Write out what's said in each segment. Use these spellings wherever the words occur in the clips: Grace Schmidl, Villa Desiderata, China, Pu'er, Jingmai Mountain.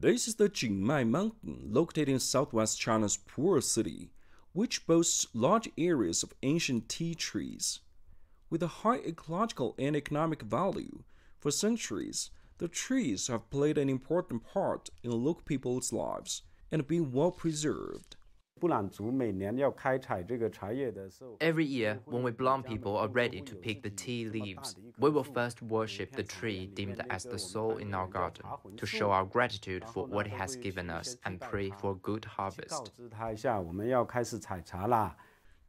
This is the Jingmai Mountain, located in southwest China's Pu'er city, which boasts large areas of ancient tea trees. With a high ecological and economic value, for centuries, the trees have played an important part in local people's lives and been well preserved. Every year, when we Pu'er people are ready to pick the tea leaves, we will first worship the tree deemed as the soul in our garden, to show our gratitude for what it has given us and pray for a good harvest.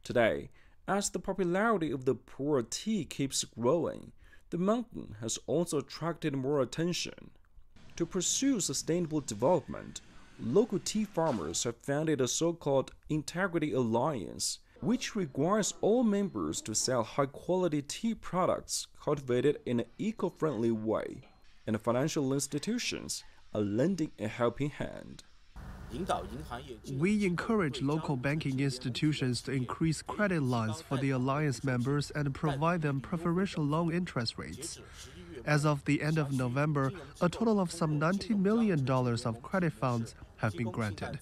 Today, as the popularity of the Pu'er tea keeps growing, the mountain has also attracted more attention. To pursue sustainable development, local tea farmers have founded a so-called Integrity Alliance, which requires all members to sell high-quality tea products cultivated in an eco-friendly way, and financial institutions are lending a helping hand. We encourage local banking institutions to increase credit lines for the alliance members and provide them preferential low interest rates. As of the end of November, a total of some $90 million of credit funds have been granted.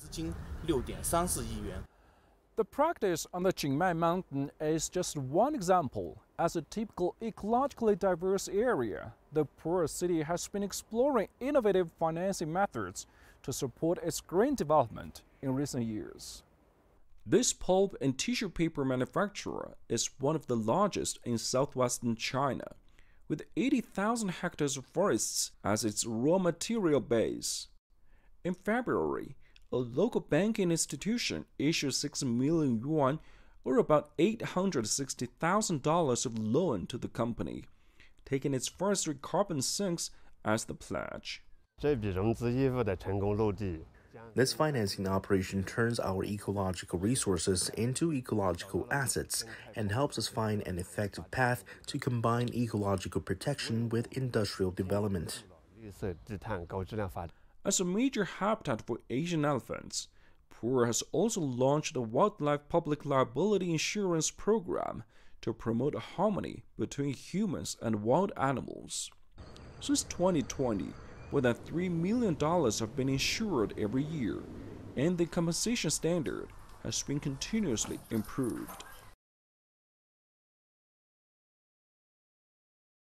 The practice on the Jingmai Mountain is just one example. As a typical ecologically diverse area, the Pu'er city has been exploring innovative financing methods to support its green development in recent years. This pulp and tissue paper manufacturer is one of the largest in southwestern China, with 80,000 hectares of forests as its raw material base. In February, a local banking institution issued 6 million yuan, or about $860,000 of loan to the company, taking its forestry carbon sinks as the pledge. This financing operation turns our ecological resources into ecological assets and helps us find an effective path to combine ecological protection with industrial development. As a major habitat for Asian elephants, Pu'er has also launched a wildlife public liability insurance program to promote harmony between humans and wild animals. Since 2020, more than $3 million have been insured every year, and the compensation standard has been continuously improved.